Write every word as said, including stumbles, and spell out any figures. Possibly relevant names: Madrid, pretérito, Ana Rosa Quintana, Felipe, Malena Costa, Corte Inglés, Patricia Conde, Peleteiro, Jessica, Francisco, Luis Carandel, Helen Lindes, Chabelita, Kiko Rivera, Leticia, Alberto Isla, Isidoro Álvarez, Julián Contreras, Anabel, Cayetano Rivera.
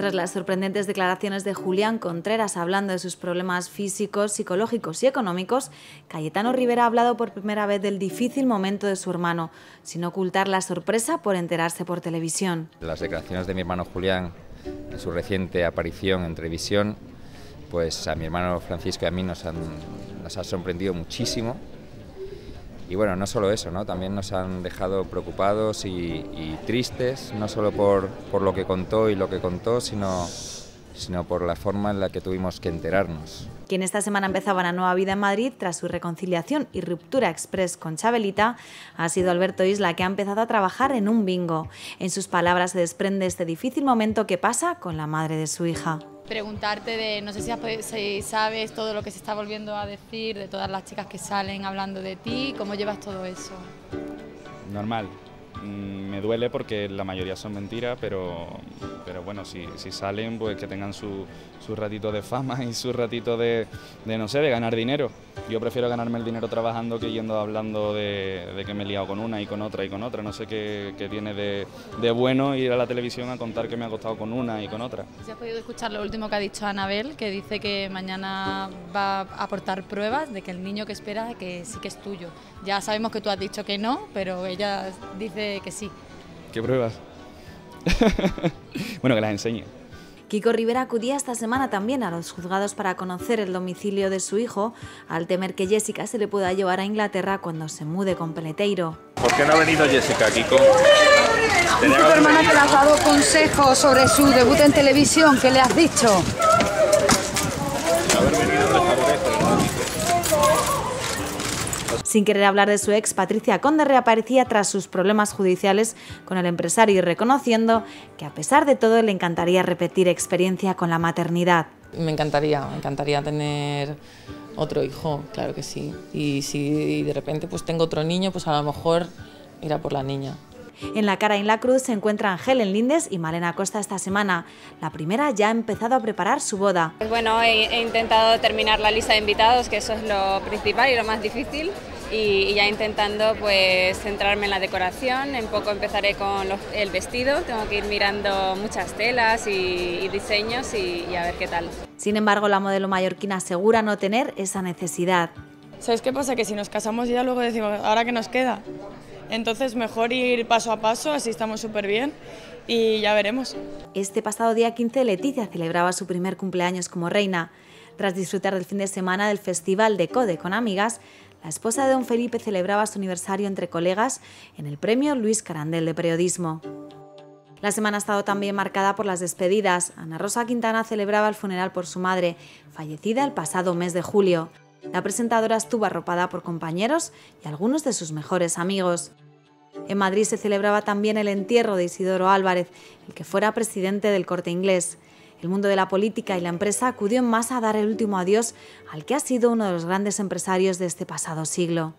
Tras las sorprendentes declaraciones de Julián Contreras hablando de sus problemas físicos, psicológicos y económicos, Cayetano Rivera ha hablado por primera vez del difícil momento de su hermano, sin ocultar la sorpresa por enterarse por televisión. Las declaraciones de mi hermano Julián en su reciente aparición en televisión, pues a mi hermano Francisco y a mí nos han, nos han sorprendido muchísimo. Y bueno, no solo eso, ¿no? También nos han dejado preocupados y, y tristes, no solo por, por lo que contó y lo que contó, sino, sino por la forma en la que tuvimos que enterarnos. Quien esta semana empezaba una nueva vida en Madrid, tras su reconciliación y ruptura express con Chabelita, ha sido Alberto Isla, que ha empezado a trabajar en un bingo. En sus palabras se desprende este difícil momento que pasa con la madre de su hija. Preguntarte de, no sé si, has, si sabes todo lo que se está volviendo a decir, de todas las chicas que salen hablando de ti, ¿cómo llevas todo eso? Normal, me duele porque la mayoría son mentiras, pero, pero bueno, si, si salen, pues que tengan su, su ratito de fama y su ratito de, de, no sé, de ganar dinero. Yo prefiero ganarme el dinero trabajando que yendo hablando de, de que me he liado con una y con otra y con otra. No sé qué, qué tiene de, de bueno ir a la televisión a contar que me ha acostado con una y con otra. ¿Se ha podido escuchar lo último que ha dicho Anabel, que dice que mañana va a aportar pruebas de que el niño que espera que sí que es tuyo? Ya sabemos que tú has dicho que no, pero ella dice que sí. ¿Qué pruebas? Bueno, que las enseñe. Kiko Rivera acudía esta semana también a los juzgados para conocer el domicilio de su hijo, al temer que Jessica se le pueda llevar a Inglaterra cuando se mude con Peleteiro. ¿Por qué no ha venido Jessica, Kiko? ¿Y tu hermana te le has dado consejos sobre su debut en televisión? ¿Qué le has dicho? Sin querer hablar de su ex, Patricia Conde reaparecía tras sus problemas judiciales con el empresario y reconociendo que a pesar de todo le encantaría repetir experiencia con la maternidad. Me encantaría, me encantaría tener otro hijo, claro que sí. Y si de repente pues tengo otro niño, pues a lo mejor irá por la niña. En la cara y en la cruz se encuentran Helen Lindes y Malena Costa esta semana. La primera ya ha empezado a preparar su boda. Bueno, he, he intentado terminar la lista de invitados, que eso es lo principal y lo más difícil, y, y ya intentando pues centrarme en la decoración. En poco empezaré con los, el vestido, tengo que ir mirando muchas telas y, y diseños y, y a ver qué tal. Sin embargo, la modelo mallorquina asegura no tener esa necesidad. ¿Sabes qué pasa? Que si nos casamos ya luego decimos, ¿ahora qué nos queda? Entonces mejor ir paso a paso, así estamos súper bien y ya veremos. Este pasado día quince, Leticia celebraba su primer cumpleaños como reina. Tras disfrutar del fin de semana del Festival de Code con amigas, la esposa de don Felipe celebraba su aniversario entre colegas en el premio Luis Carandel de Periodismo. La semana ha estado también marcada por las despedidas. Ana Rosa Quintana celebraba el funeral por su madre, fallecida el pasado mes de julio. La presentadora estuvo arropada por compañeros y algunos de sus mejores amigos. En Madrid se celebraba también el entierro de Isidoro Álvarez, el que fuera presidente del Corte Inglés. El mundo de la política y la empresa acudió en masa a dar el último adiós al que ha sido uno de los grandes empresarios de este pasado siglo.